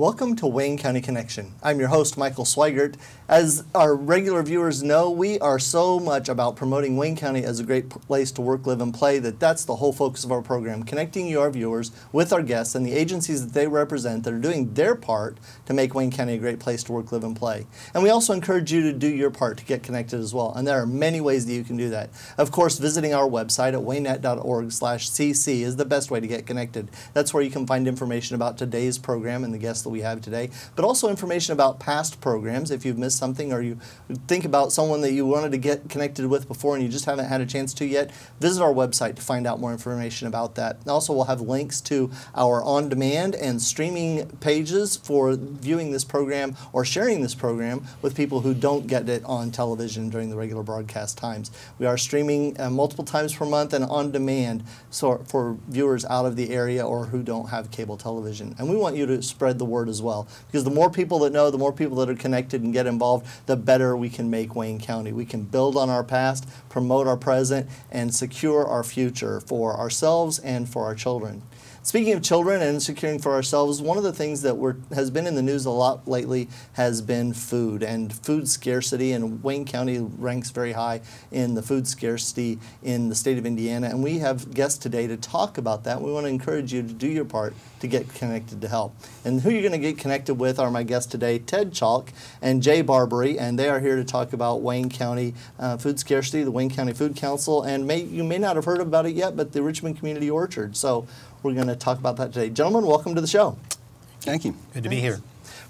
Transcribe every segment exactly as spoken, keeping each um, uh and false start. Welcome to Wayne County Connection. I'm your host, Michael Swigert. As our regular viewers know, we are so much about promoting Wayne County as a great place to work, live, and play that that's the whole focus of our program, connecting your viewers with our guests and the agencies that they represent that are doing their part to make Wayne County a great place to work, live, and play. And we also encourage you to do your part to get connected as well, and there are many ways that you can do that. Of course, visiting our website at waynet dot org slash c c is the best way to get connected. That's where you can find information about today's program and the guests that we have today, but also information about past programs. If you've missed something or you think about someone that you wanted to get connected with before and you just haven't had a chance to yet, visit our website to find out more information about that. Also, we'll have links to our on-demand and streaming pages for viewing this program or sharing this program with people who don't get it on television during the regular broadcast times. We are streaming uh, multiple times per month and on demand, so for viewers out of the area or who don't have cable television. And we want you to spread the word as well, because the more people that know, the more people that are connected and get involved, the better we can make Wayne County. We can build on our past, promote our present, and secure our future for ourselves and for our children. Speaking of children and securing for ourselves, one of the things that we're, has been in the news a lot lately has been food and food scarcity, and Wayne County ranks very high in the food scarcity in the state of Indiana, and we have guests today to talk about that. We want to encourage you to do your part to get connected to help. And who you're going to get connected with are my guests today, Ted Chalk and Jay Barbre, and they are here to talk about Wayne County uh, food scarcity, the Wayne County Food Council, and may, you may not have heard about it yet, but the Richmond Community Orchard. So we're going to talk about that today. Gentlemen, welcome to the show. Thank you. Good to Thanks. be here.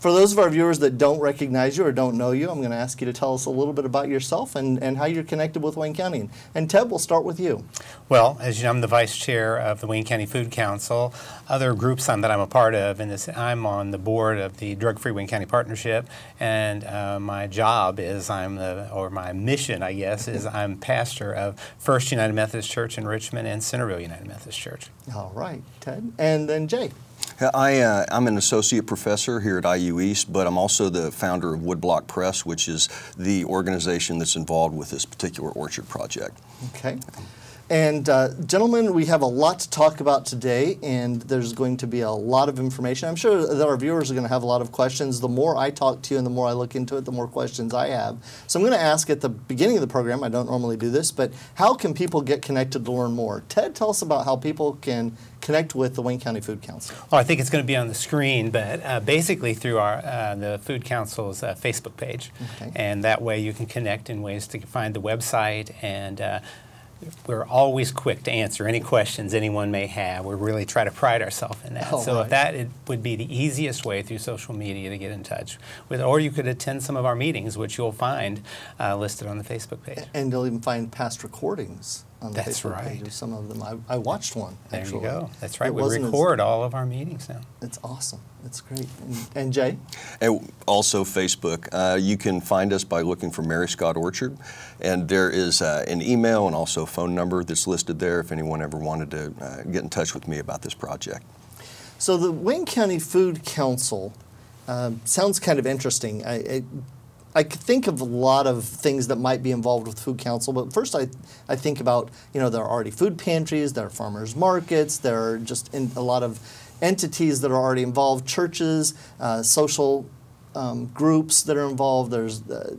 For those of our viewers that don't recognize you or don't know you, I'm going to ask you to tell us a little bit about yourself and, and how you're connected with Wayne County. And Ted, we'll start with you. Well, as you know, I'm the vice chair of the Wayne County Food Council. Other groups I'm, that I'm a part of, and this, I'm on the board of the Drug-Free Wayne County Partnership, and uh, my job is, I'm the, or my mission, I guess, is I'm pastor of First United Methodist Church in Richmond and Centerville United Methodist Church. All right, Ted. And then Jay. I, uh, I'm an associate professor here at I U East, but I'm also the founder of Woodblock Press, which is the organization that's involved with this particular orchard project. Okay. And uh, gentlemen, we have a lot to talk about today, and there's going to be a lot of information. I'm sure that our viewers are going to have a lot of questions. The more I talk to you and the more I look into it, the more questions I have. So I'm going to ask at the beginning of the program, I don't normally do this, but how can people get connected to learn more? Ted, tell us about how people can connect with the Wayne County Food Council. Well, I think it's going to be on the screen, but uh, basically through our uh, the Food Council's uh, Facebook page. Okay. And that way you can connect in ways to find the website, and uh, we're always quick to answer any questions anyone may have. We really try to pride ourselves in that. Oh, so right. if that it would be the easiest way through social media to get in touch with, or you could attend some of our meetings, which you'll find uh, listed on the Facebook page. And you'll even find past recordings on the That's Facebook right. page of some of them. I, I watched one, actually. There you go. That's right. It we record as... all of our meetings now. It's awesome. That's great. And, and Jay? And also Facebook. Uh, you can find us by looking for Mary Scott Orchard, and there is uh, an email and also a phone number that's listed there if anyone ever wanted to uh, get in touch with me about this project. So the Wayne County Food Council uh, sounds kind of interesting. I, it, I could think of a lot of things that might be involved with Food Council, but first I, I think about, you know, there are already food pantries, there are farmers markets, there are just in a lot of entities that are already involved, churches, uh, social um, groups that are involved. There's uh,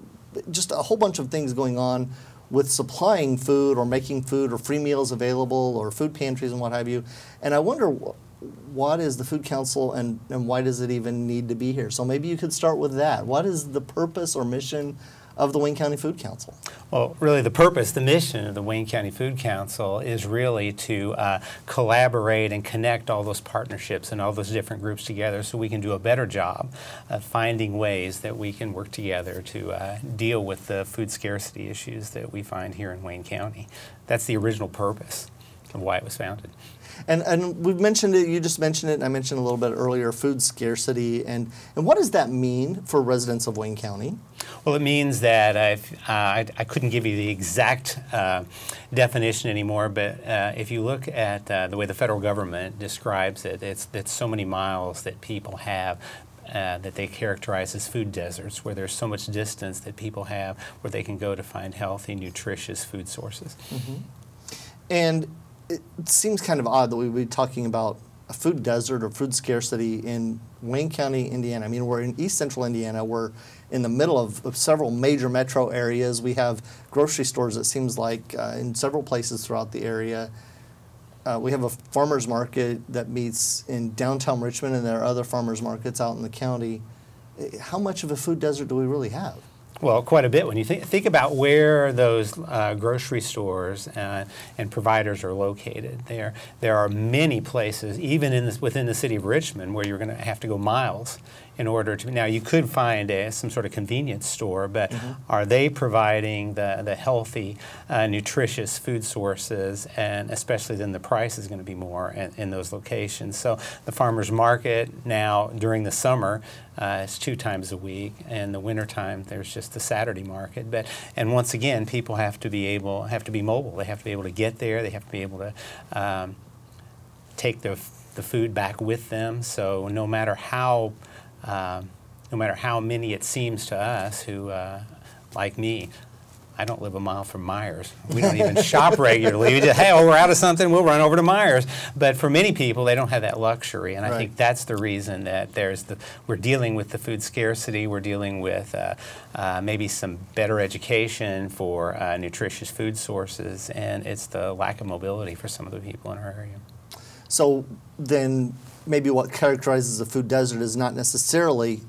just a whole bunch of things going on with supplying food or making food or free meals available or food pantries and what have you. And I wonder, what is the Food Council, and, and why does it even need to be here? So maybe you could start with that. What is the purpose or mission of the Wayne County Food Council? Well, really the purpose, the mission of the Wayne County Food Council is really to uh, collaborate and connect all those partnerships and all those different groups together so we can do a better job of finding ways that we can work together to uh, deal with the food scarcity issues that we find here in Wayne County. That's the original purpose of why it was founded. And, and we've mentioned it, you just mentioned it, and I mentioned a little bit earlier, food scarcity. And, and what does that mean for residents of Wayne County? Well, it means that I've, uh, I, I couldn't give you the exact uh, definition anymore, but uh, if you look at uh, the way the federal government describes it, it's, it's so many miles that people have Uh, that they characterize as food deserts, where there's so much distance that people have where they can go to find healthy, nutritious food sources. Mm-hmm. And it seems kind of odd that we would be talking about a food desert or food scarcity in Wayne County, Indiana. I mean, we're in east central Indiana. We're in the middle of, of several major metro areas. We have grocery stores, it seems like, uh, in several places throughout the area. Uh, we have a farmers market that meets in downtown Richmond, and there are other farmers markets out in the county. How much of a food desert do we really have? Well, quite a bit. When you think, think about where those uh, grocery stores uh, and providers are located, there there are many places, even in this, within the city of Richmond, where you're going to have to go miles in order to. Now, you could find a, some sort of convenience store, but mm-hmm. are they providing the the healthy, uh, nutritious food sources? And especially then, the price is going to be more in, in those locations. So the farmers market now during the summer. Uh, it's two times a week, and the wintertime there's just the Saturday market. But and once again, people have to be able have to be mobile. They have to be able to get there. They have to be able to um, take the the food back with them. So no matter how uh, no matter how many it seems to us who uh, like me. I don't live a mile from Myers. We don't even shop regularly. We just, hey, oh, we're out of something, we'll run over to Myers. But for many people, they don't have that luxury. And right. I think that's the reason that there's the, we're dealing with the food scarcity. We're dealing with uh, uh, maybe some better education for uh, nutritious food sources. And it's the lack of mobility for some of the people in our area. So then maybe what characterizes a food desert is not necessarily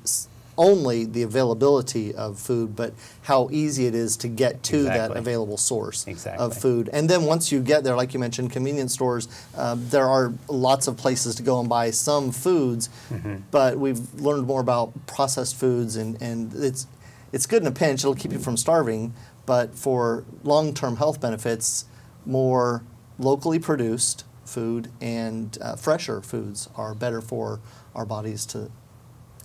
only the availability of food, but how easy it is to get to exactly. that available source exactly. of food. And then once you get there, like you mentioned, convenience stores, uh, there are lots of places to go and buy some foods, mm-hmm. but we've learned more about processed foods, and, and it's, it's good in a pinch. It'll keep you from starving, but for long-term health benefits, more locally produced food and uh, fresher foods are better for our bodies to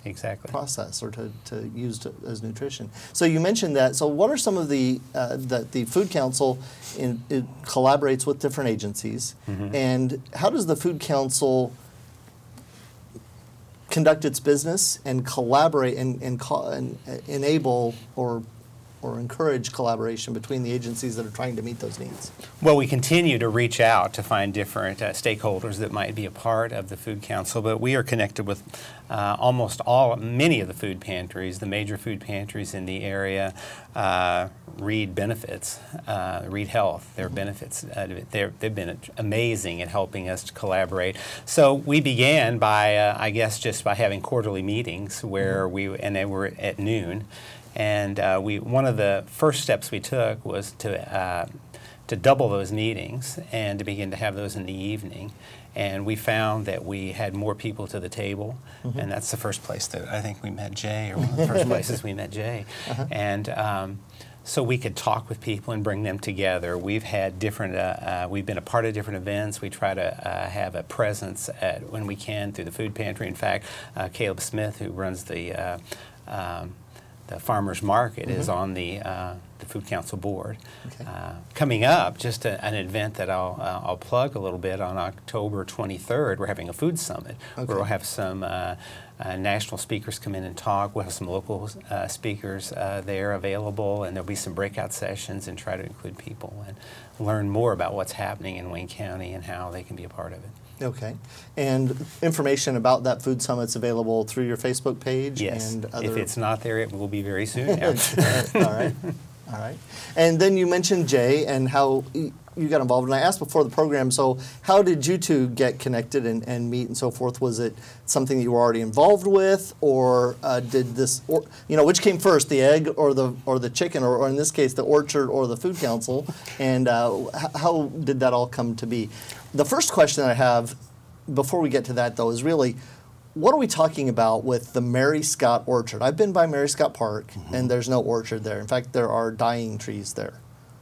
Exactly. process or to, to use to, as nutrition. So you mentioned that. So what are some of the uh, that the Food Council in, it collaborates with different agencies, mm-hmm. and how does the Food Council conduct its business and collaborate and and, co and enable or or encourage collaboration between the agencies that are trying to meet those needs? Well, we continue to reach out to find different uh, stakeholders that might be a part of the Food Council, but we are connected with uh, almost all, many of the food pantries, the major food pantries in the area, uh, Reed Benefits, uh, Reed Health, their mm-hmm. benefits, uh, they've been amazing at helping us to collaborate. So we began by, uh, I guess, just by having quarterly meetings where mm-hmm. we, and they were at noon, And uh, we, one of the first steps we took was to, uh, to double those meetings and to begin to have those in the evening. And we found that we had more people to the table. Mm-hmm. And that's the first place that I think we met Jay, or one of the first places we met Jay. Uh-huh. And um, so we could talk with people and bring them together. We've had different, uh, uh, we've been a part of different events. We try to uh, have a presence at, when we can through the food pantry. In fact, uh, Caleb Smith, who runs the uh, um, the farmers market mm-hmm. is on the, uh, the Food Council board. Okay. Uh, coming up, just a, an event that I'll, uh, I'll plug a little bit, on October twenty-third, we're having a food summit okay. where we'll have some uh, uh, national speakers come in and talk. We'll have some local uh, speakers uh, there available, and there'll be some breakout sessions and try to include people and learn more about what's happening in Wayne County and how they can be a part of it. Okay. And information about that food summit's available through your Facebook page? Yes. And other if it's not there, it will be very soon. All right. All right. All right. And then you mentioned Jay and how you got involved. And I asked before the program, so how did you two get connected and, and meet and so forth? Was it something that you were already involved with, or uh, did this, or, you know, which came first, the egg or the or the chicken, or, or in this case, the orchard or the Food Council? And uh, how did that all come to be? The first question I have before we get to that, though, is really, what are we talking about with the Mary Scott Orchard? I've been by Mary Scott Park, mm-hmm. and there's no orchard there. In fact, there are dying trees there.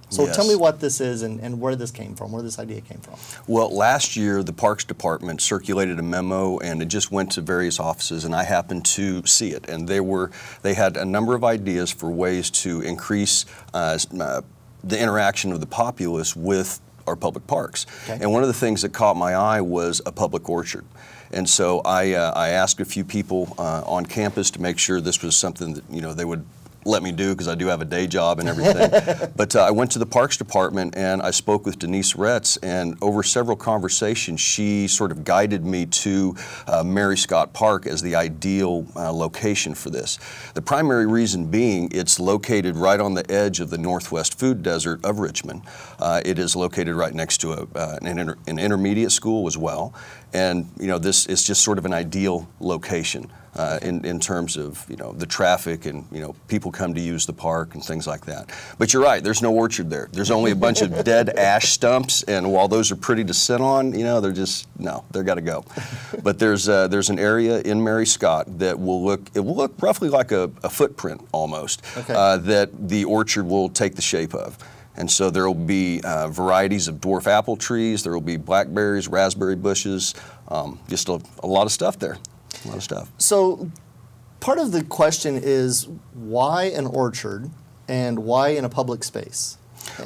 So yes. tell me what this is and, and where this came from, where this idea came from. Well, last year, the Parks Department circulated a memo, and it just went to various offices, and I happened to see it. And they, were, they had a number of ideas for ways to increase uh, uh, the interaction of the populace with our public parks. Okay. And one of the things that caught my eye was a public orchard. And so I, uh, I asked a few people uh, on campus to make sure this was something that, you know, they would let me do because I do have a day job and everything. But uh, I went to the Parks Department and I spoke with Denise Retz, and over several conversations she sort of guided me to uh, Mary Scott Park as the ideal uh, location for this. The primary reason being it's located right on the edge of the northwest food desert of Richmond. Uh, it is located right next to a, uh, an, inter an intermediate school as well. And you know, this is just sort of an ideal location uh, in, in terms of you know the traffic and you know people come to use the park and things like that. But you're right, there's no orchard there. There's only a bunch of dead ash stumps, and while those are pretty to sit on, you know, they're just no, they're got to go. But there's uh, there's an area in Mary Scott that will look it will look roughly like a, a footprint almost okay. uh, that the orchard will take the shape of. And so there will be uh, varieties of dwarf apple trees, there will be blackberries, raspberry bushes, um, just a, a lot of stuff there, a lot of stuff. So part of the question is why an orchard and why in a public space?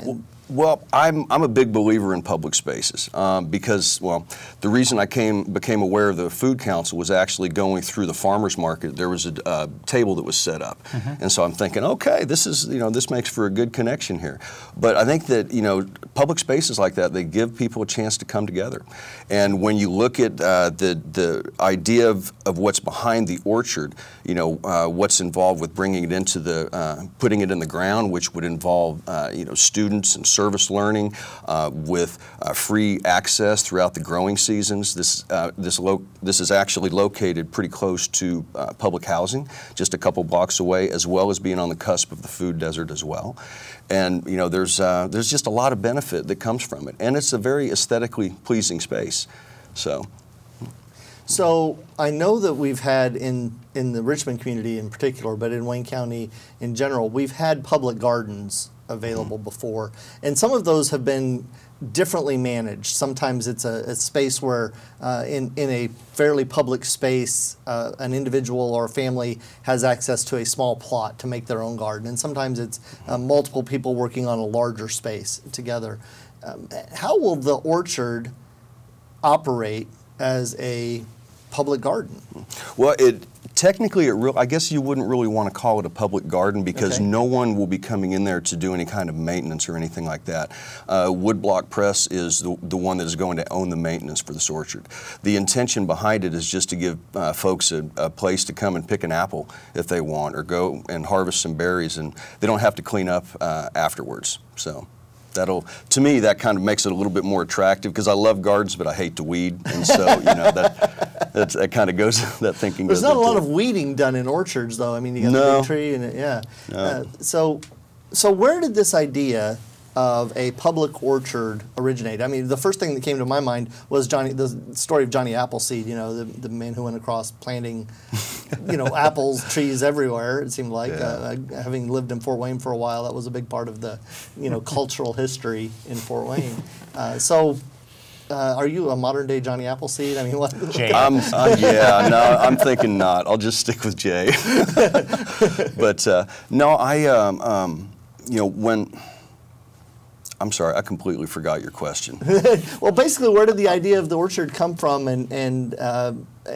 Well, well, I'm, I'm a big believer in public spaces um, because, well, the reason I came became aware of the Food Council was actually going through the farmers market. There was a uh, table that was set up, mm-hmm. and so I'm thinking, okay, this is you know this makes for a good connection here. But I think that you know public spaces like that, they give people a chance to come together, and when you look at uh, the the idea of, of what's behind the orchard, you know uh, what's involved with bringing it into the uh, putting it in the ground, which would involve uh, you know students and service learning uh, with uh, free access throughout the growing seasons. This, uh, this, lo this is actually located pretty close to uh, public housing, just a couple blocks away, as well as being on the cusp of the food desert as well. And you know, there's, uh, there's just a lot of benefit that comes from it. And it's a very aesthetically pleasing space. So, so I know that we've had in, in the Richmond community in particular, but in Wayne County in general, we've had public gardens available before, and some of those have been differently managed. Sometimes it's a, a space where uh, in, in a fairly public space uh, an individual or a family has access to a small plot to make their own garden, and sometimes it's uh, multiple people working on a larger space together. Um, how will the orchard operate as a public garden? Well, it technically, it real, I guess you wouldn't really want to call it a public garden because okay. no one will be coming in there to do any kind of maintenance or anything like that. Uh, Woodblock Press is the, the one that is going to own the maintenance for this orchard. The intention behind it is just to give uh, folks a, a place to come and pick an apple if they want, or go and harvest some berries, and they don't have to clean up uh, afterwards. So that'll, to me, that kind of makes it a little bit more attractive because I love gardens, but I hate to weed, and so you know that that's, that kind of goes that thinking. There's goes not a lot it. of weeding done in orchards, though. I mean, you got no. the big tree, and yeah. No. Uh, so, so where did this idea of a public orchard originate? I mean, the first thing that came to my mind was Johnny, the story of Johnny Appleseed. You know, the, the man who went across planting, you know, apples, trees everywhere. It seemed like, yeah. uh, having lived in Fort Wayne for a while, that was a big part of the, you know, cultural history in Fort Wayne. Uh, so. Uh, are you a modern day Johnny Appleseed? I mean, what? I'm, uh, yeah, no, I'm thinking not. I'll just stick with Jay. But uh, no, I, um, um, you know, when. I'm sorry, I completely forgot your question. Well, basically, where did the idea of the orchard come from, and, and uh,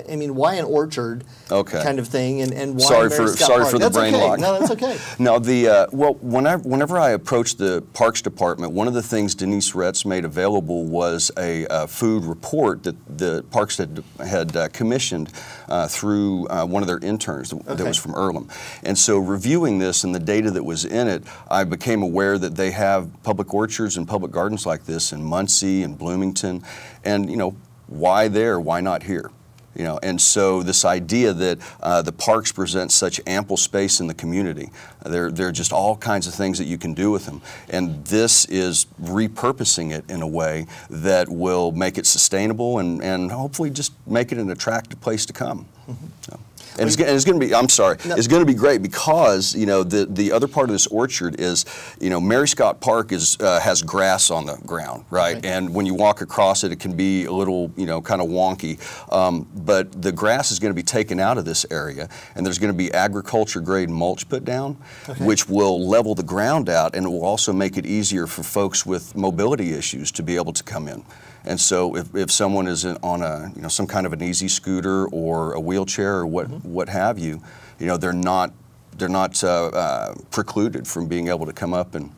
I mean, why an orchard okay. kind of thing, and, and why sorry Mary for Scott Sorry Park? for the that's brain okay. lock. No, that's okay. No, the, uh, well, when I, whenever I approached the Parks Department, one of the things Denise Retz made available was a uh, food report that the Parks had, had uh, commissioned uh, through uh, one of their interns that, okay. that was from Earlham. And so reviewing this and the data that was in it, I became aware that they have public orchards and public gardens like this in Muncie and Bloomington. And, you know, why there? Why not here? You know, and so this idea that uh, the parks present such ample space in the community, there, there are just all kinds of things that you can do with them. And this is repurposing it in a way that will make it sustainable and, and hopefully just make it an attractive place to come. Mm-hmm. So. And it's, it's going to be, I'm sorry, no. it's going to be great because, you know, the, the other part of this orchard is, you know, Mary Scott Park is, uh, has grass on the ground, right? right? And when you walk across it, it can be a little, you know, kind of wonky. Um, but the grass is going to be taken out of this area, and there's going to be agriculture-grade mulch put down, okay. which will level the ground out, and it will also make it easier for folks with mobility issues to be able to come in. And so if, if someone is in, on a, you know, some kind of an easy scooter or a wheelchair or what, mm-hmm. what have you, you know, they're not they're not uh, uh, precluded from being able to come up and,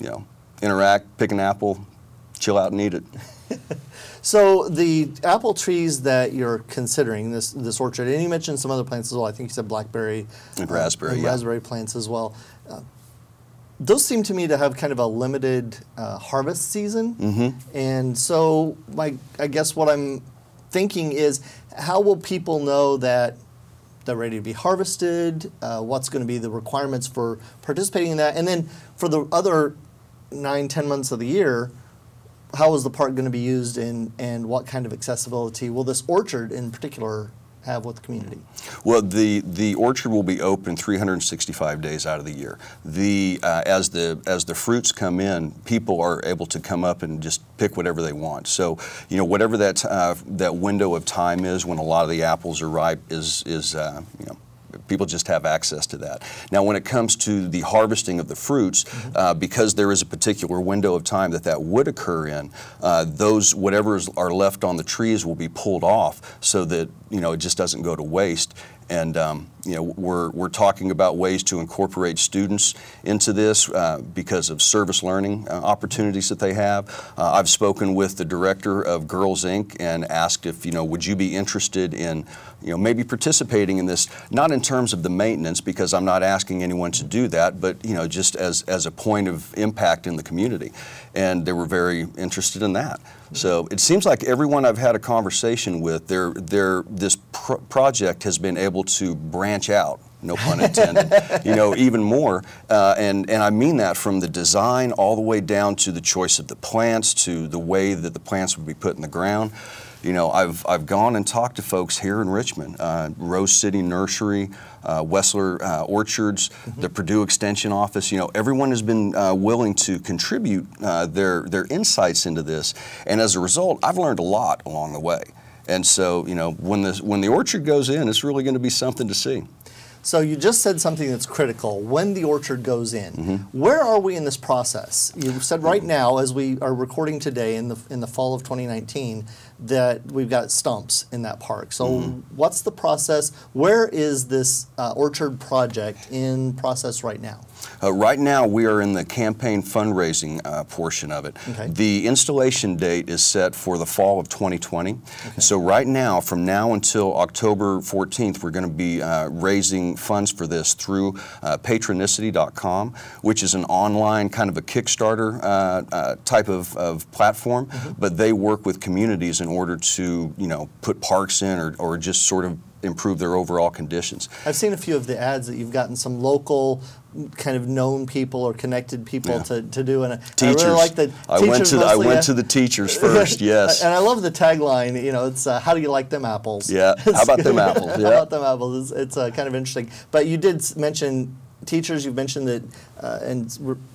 you know, interact, pick an apple, chill out and eat it. So the apple trees that you're considering, this this orchard, and you mentioned some other plants as well. I think you said blackberry and raspberry, uh, and yeah. raspberry plants as well. Uh, those seem to me to have kind of a limited uh, harvest season. Mm-hmm. And so my, I guess what I'm thinking is, how will people know that they're ready to be harvested? Uh, what's going to be the requirements for participating in that? And then for the other nine, ten months of the year, how is the park going to be used, in, and what kind of accessibility will this orchard in particular have with the community? Well, the the orchard will be open three hundred sixty-five days out of the year. The uh, as the as the fruits come in, people are able to come up and just pick whatever they want. So, you know, whatever that uh, that window of time is when a lot of the apples are ripe is is uh, you know. People just have access to that. Now, when it comes to the harvesting of the fruits, uh, because there is a particular window of time that that would occur in, uh, those whatever are left on the trees will be pulled off so that, you know, it just doesn't go to waste. And um, you know, we're we're talking about ways to incorporate students into this uh, because of service learning uh, opportunities that they have. Uh, I've spoken with the director of Girls Incorporated and asked if, you know, would you be interested in, you know, maybe participating in this, not in terms of the maintenance, because I'm not asking anyone to do that, but, you know, just as as a point of impact in the community. And they were very interested in that. So it seems like everyone I've had a conversation with, they're, they're, this pro project has been able to branch out, no pun intended, you know, even more. Uh, and, and I mean that from the design all the way down to the choice of the plants, to the way that the plants would be put in the ground. You know, I've, I've gone and talked to folks here in Richmond, uh, Rose City Nursery, uh, Wessler uh, Orchards, mm-hmm. the Purdue Extension office. You know, everyone has been uh, willing to contribute uh, their, their insights into this. And as a result, I've learned a lot along the way. And so, you know, when, this, when the orchard goes in, it's really going to be something to see. So you just said something that's critical, when the orchard goes in. Mm-hmm. Where are we in this process? You said right now, as we are recording today in the, in the fall of twenty nineteen, that we've got stumps in that park. So mm-hmm. what's the process? Where is this uh, orchard project in process right now? Uh, right now, we are in the campaign fundraising uh, portion of it. Okay. The installation date is set for the fall of twenty twenty. Okay. So right now, from now until October fourteenth, we're going to be uh, raising funds for this through uh, patronicity dot com, which is an online kind of a Kickstarter uh, uh, type of, of platform, mm-hmm. but they work with communities in order to, you know, put parks in or, or just sort of improve their overall conditions. I've seen a few of the ads that you've gotten some local kind of known people or connected people yeah. to, to do, and I, teachers. I really like the I went to the, I went to the teachers first, yes. And I love the tagline, you know, it's uh, how do you like them apples? Yeah, how about them apples? Yeah. How about them apples? It's, it's uh, kind of interesting. But you did mention teachers, you've mentioned that, uh, and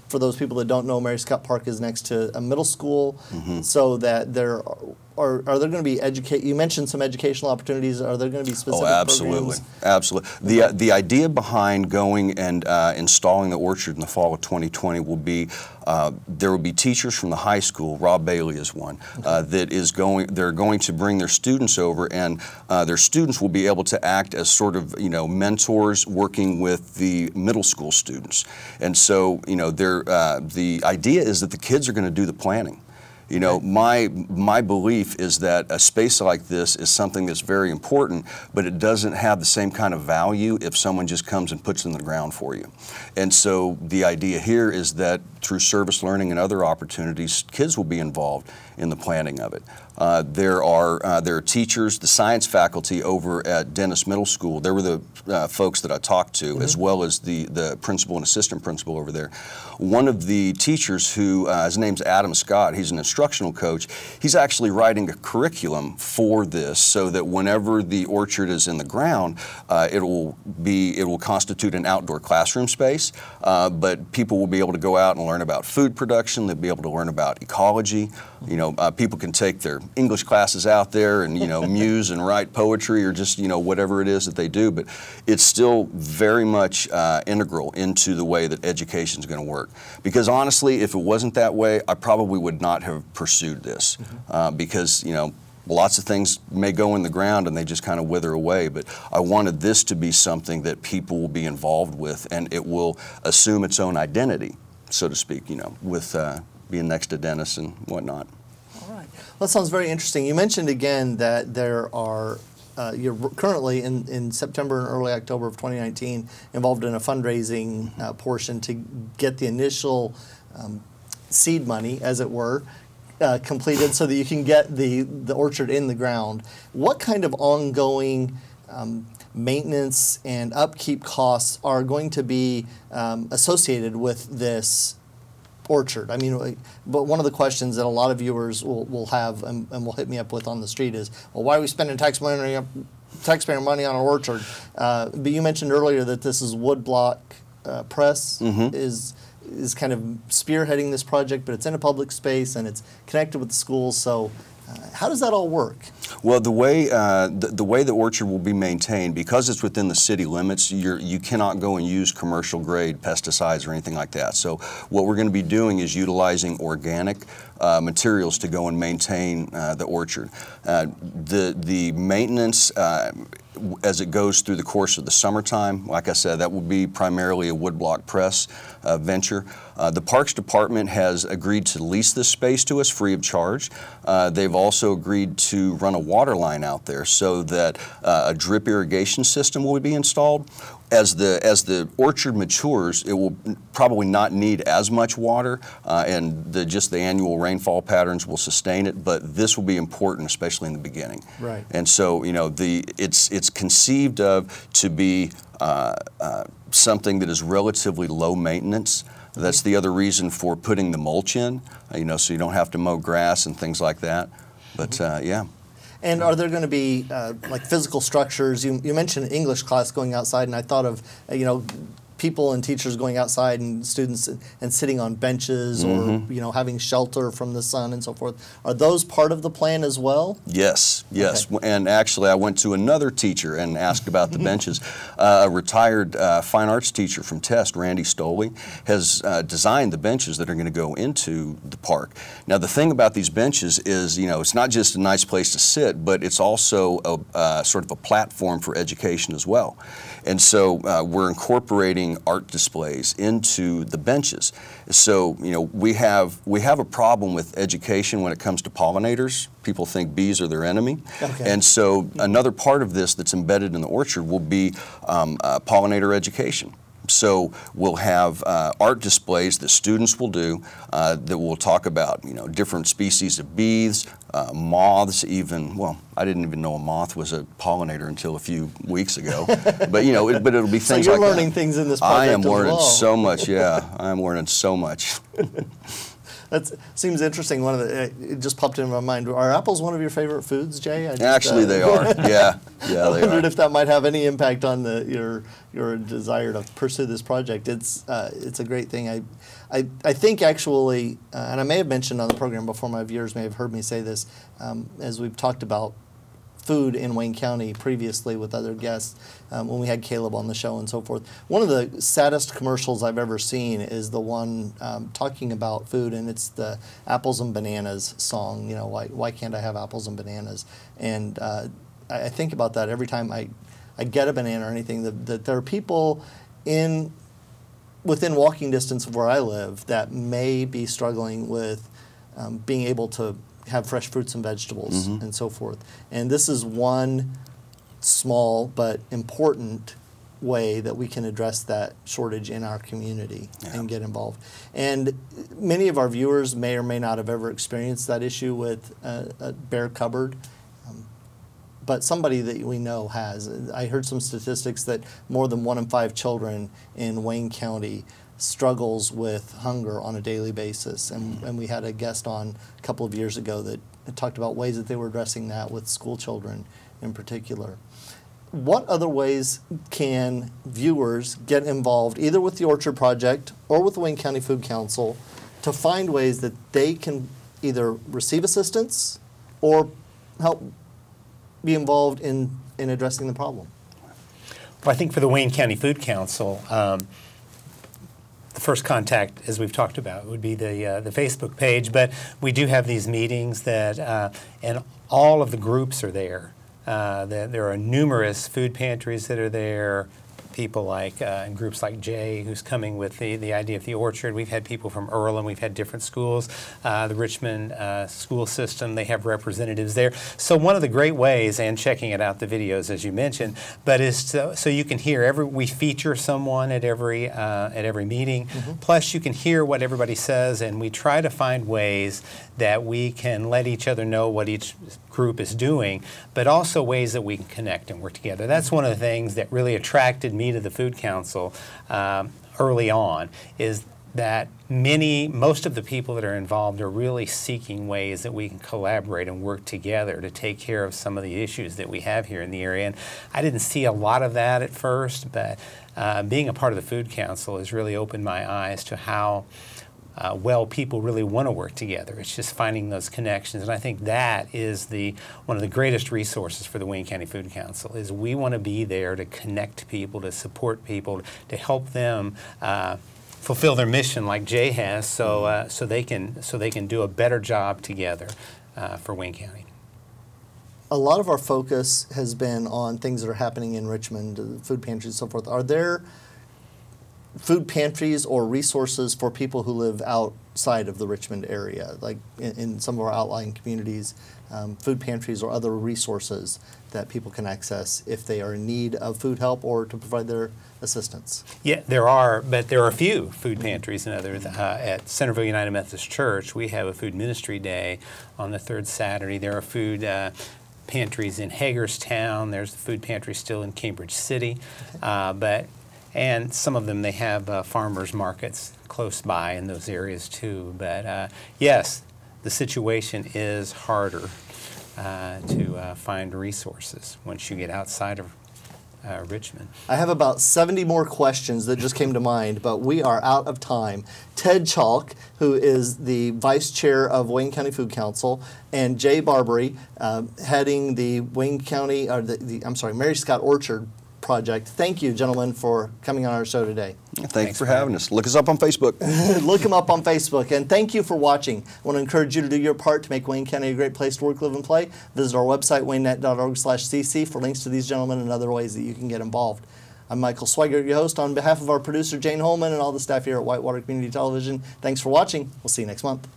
for those people that don't know, Mary Scott Park is next to a middle school, mm-hmm. so that there are, Are, are there going to be educate? You mentioned some educational opportunities. Are there going to be specific programs? Oh, absolutely, programs? absolutely. The uh, the idea behind going and uh, installing the orchard in the fall of twenty twenty will be uh, there will be teachers from the high school. Rob Bailey is one okay. uh, that is going. They're going to bring their students over, and uh, their students will be able to act as sort of, you know, mentors working with the middle school students. And so, you know, they're uh, the idea is that the kids are going to do the planning. You know, my my belief is that a space like this is something that's very important, but it doesn't have the same kind of value if someone just comes and puts it in the ground for you. And so the idea here is that through service learning and other opportunities, kids will be involved in the planning of it. Uh, there are uh, there are teachers, the science faculty over at Dennis Middle School. They were the uh, folks that I talked to, mm-hmm. as well as the the principal and assistant principal over there. One of the teachers who uh, his name's Adam Scott. He's an instructional coach. He's actually writing a curriculum for this, so that whenever the orchard is in the ground, uh, it will be it will constitute an outdoor classroom space. Uh, but people will be able to go out and learn about food production. They'll be able to learn about ecology. You know, uh, people can take their English classes out there and, you know, muse and write poetry or just, you know, whatever it is that they do, but it's still very much uh, integral into the way that education is going to work. Because honestly, if it wasn't that way, I probably would not have pursued this uh, because, you know, lots of things may go in the ground and they just kind of wither away, but I wanted this to be something that people will be involved with, and it will assume its own identity, so to speak, you know, with uh, being next to Dennis and whatnot. All right. Well, that sounds very interesting. You mentioned again that there are, uh, you're currently in, in September and early October of twenty nineteen involved in a fundraising uh, portion to get the initial um, seed money, as it were, Uh, completed so that you can get the, the orchard in the ground. What kind of ongoing um, maintenance and upkeep costs are going to be um, associated with this orchard? I mean, but one of the questions that a lot of viewers will, will have and, and will hit me up with on the street is, well, why are we spending tax money, taxpayer money on an orchard? Uh, but you mentioned earlier that this is Woodblock uh, Press. Mm-hmm. is is kind of spearheading this project, but it's in a public space and it's connected with the schools. So uh, how does that all work? Well, the way uh, the, the way the orchard will be maintained, because it's within the city limits, you're, you cannot go and use commercial grade pesticides or anything like that. So what we're going to be doing is utilizing organic Uh, materials to go and maintain uh, the orchard. Uh, the the maintenance uh, as it goes through the course of the summertime, like I said, that will be primarily a Woodblock Press uh, venture. Uh, the Parks Department has agreed to lease this space to us free of charge. Uh, they've also agreed to run a water line out there so that uh, a drip irrigation system will be installed. As the as the orchard matures, it will probably not need as much water, uh, and the just the annual rainfall patterns will sustain it. But this will be important, especially in the beginning. Right. And so, you know, the it's it's conceived of to be uh, uh, something that is relatively low maintenance. That's the other reason for putting the mulch in, you know, so you don't have to mow grass and things like that. But uh, yeah. And are there going to be uh, like physical structures? You, you mentioned English class going outside, and I thought of, you know, people and teachers going outside and students and sitting on benches, mm-hmm. or, you know, having shelter from the sun and so forth. Are those part of the plan as well? Yes, yes. Okay. And actually I went to another teacher and asked about the benches. Uh, a retired uh, fine arts teacher from TESS, Randy Stoley, has uh, designed the benches that are going to go into the park. Now the thing about these benches is, you know, it's not just a nice place to sit, but it's also a uh, sort of a platform for education as well. And so uh, we're incorporating art displays into the benches. So, you know, we have we have a problem with education when it comes to pollinators. People think bees are their enemy. Okay. And so another part of this that's embedded in the orchard will be um, uh, pollinator education. So we'll have uh, art displays that students will do uh, that will talk about, you know, different species of bees, uh, moths even. Well, I didn't even know a moth was a pollinator until a few weeks ago. But, you know, it, but it'll be things so like that. You're learning things in this project. I am learning well. so much, yeah. I am learning so much. That seems interesting. One of the, it just popped into my mind. Are apples one of your favorite foods, Jay? I just, Actually, uh, they are. Yeah, yeah. I wondered if that might have any impact on the, your your desire to pursue this project. It's uh, it's a great thing. I I, I think actually, uh, and I may have mentioned on the program before. My viewers may have heard me say this um, as we've talked about food in Wayne County previously with other guests um, when we had Caleb on the show and so forth. One of the saddest commercials I've ever seen is the one um, talking about food, and it's the apples and bananas song, you know, why, why can't I have apples and bananas? And uh, I, I think about that every time I, I get a banana or anything, that, that there are people in within walking distance of where I live that may be struggling with um, being able to have fresh fruits and vegetables, mm-hmm. and so forth. And this is one small but important way that we can address that shortage in our community, yeah. and get involved. And many of our viewers may or may not have ever experienced that issue with a, a bare cupboard, um, but somebody that we know has. I heard some statistics that more than one in five children in Wayne County struggles with hunger on a daily basis, and, and we had a guest on a couple of years ago that talked about ways that they were addressing that with school children in particular. What other ways can viewers get involved either with the Orchard Project or with the Wayne County Food Council to find ways that they can either receive assistance or help be involved in, in addressing the problem? Well, I think for the Wayne County Food Council, um, the first contact, as we've talked about, would be the uh, the Facebook page. But we do have these meetings that, uh, and all of the groups are there. Uh, there, there are numerous food pantries that are there. People like uh, in groups like Jay, who's coming with the, the idea of the orchard. We've had people from Earlham. We've had different schools. Uh, the Richmond uh, school system, they have representatives there. So one of the great ways, and checking it out, the videos, as you mentioned, but is to, so you can hear every, we feature someone at every, uh, at every meeting. Mm-hmm. Plus you can hear what everybody says, and we try to find ways that we can let each other know what each group is doing, but also ways that we can connect and work together. That's one of the things that really attracted me to the Food Council um, early on, is that many, most of the people that are involved are really seeking ways that we can collaborate and work together to take care of some of the issues that we have here in the area. And I didn't see a lot of that at first, but uh, being a part of the Food Council has really opened my eyes to how Uh, well, people really want to work together. It's just finding those connections, and I think that is the one of the greatest resources for the Wayne County Food Council, is we want to be there to connect people, to support people, to help them uh, fulfill their mission, like Jay has, so uh, so they can so they can do a better job together uh, for Wayne County. A lot of our focus has been on things that are happening in Richmond, food pantries, and so forth. Are there food pantries or resources for people who live outside of the Richmond area, like in, in some of our outlying communities, um, food pantries or other resources that people can access if they are in need of food help or to provide their assistance? Yeah, there are, but there are a few food pantries and others. Uh, at Centerville United Methodist Church, we have a food ministry day on the third Saturday. There are food uh, pantries in Hagerstown. There's the food pantry still in Cambridge City, okay. uh, but And some of them, they have uh, farmers markets close by in those areas too. But uh, yes, the situation is harder uh, to uh, find resources once you get outside of uh, Richmond. I have about seventy more questions that just came to mind, but we are out of time. Ted Chalk, who is the vice chair of Wayne County Food Council, and Jay Barbre, uh, heading the Wayne County, or the, the I'm sorry, Mary Scott Orchard Project. Thank you, gentlemen, for coming on our show today. Thanks, Thanks for having us. Look us up on Facebook. Look them up on Facebook. And thank you for watching. I want to encourage you to do your part to make Wayne County a great place to work, live, and play. Visit our website, waynet dot org slash c c, for links to these gentlemen and other ways that you can get involved. I'm Michael Swigert, your host. On behalf of our producer, Jane Holman, and all the staff here at Whitewater Community Television, thanks for watching. We'll see you next month.